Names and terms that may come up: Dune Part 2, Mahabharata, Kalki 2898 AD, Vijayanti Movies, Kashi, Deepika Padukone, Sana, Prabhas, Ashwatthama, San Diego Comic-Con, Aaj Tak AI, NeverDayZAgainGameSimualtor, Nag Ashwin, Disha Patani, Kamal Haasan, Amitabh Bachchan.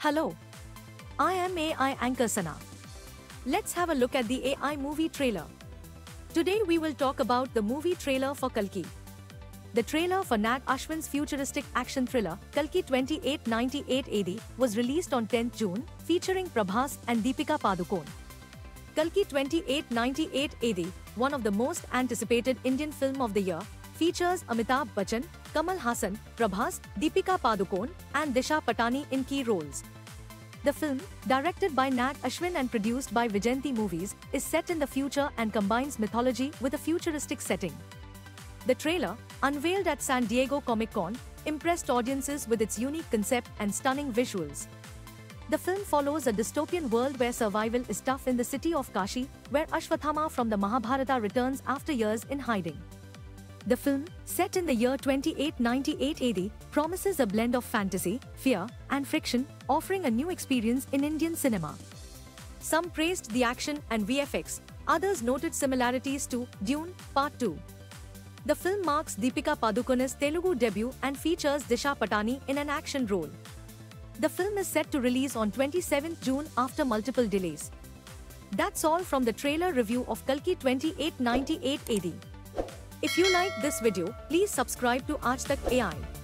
Hello, I am AI anchor Sana. Let's have a look at the AI movie trailer. Today we will talk about the movie trailer for Kalki. The trailer for Nag Ashwin's futuristic action thriller Kalki 2898 AD was released on 10th June, featuring Prabhas and Deepika Padukone. Kalki 2898 AD, one of the most anticipated Indian film of the year, features Amitabh Bachchan, Kamal Haasan, Prabhas, Deepika Padukone, and Disha Patani in key roles. The film, directed by Nag Ashwin and produced by Vijayanti Movies, is set in the future and combines mythology with a futuristic setting. The trailer, unveiled at San Diego Comic-Con, impressed audiences with its unique concept and stunning visuals. The film follows a dystopian world where survival is tough in the city of Kashi, where Ashwatthama from the Mahabharata returns after years in hiding. The film, set in the year 2898 AD, promises a blend of fantasy, fear, and friction, offering a new experience in Indian cinema. Some praised the action and VFX, others noted similarities to Dune Part 2. The film marks Deepika Padukone's Telugu debut and features Disha Patani in an action role. The film is set to release on 27 June after multiple delays. That's all from the trailer review of Kalki 2898 AD. If you like this video, please subscribe to Aaj Tak AI.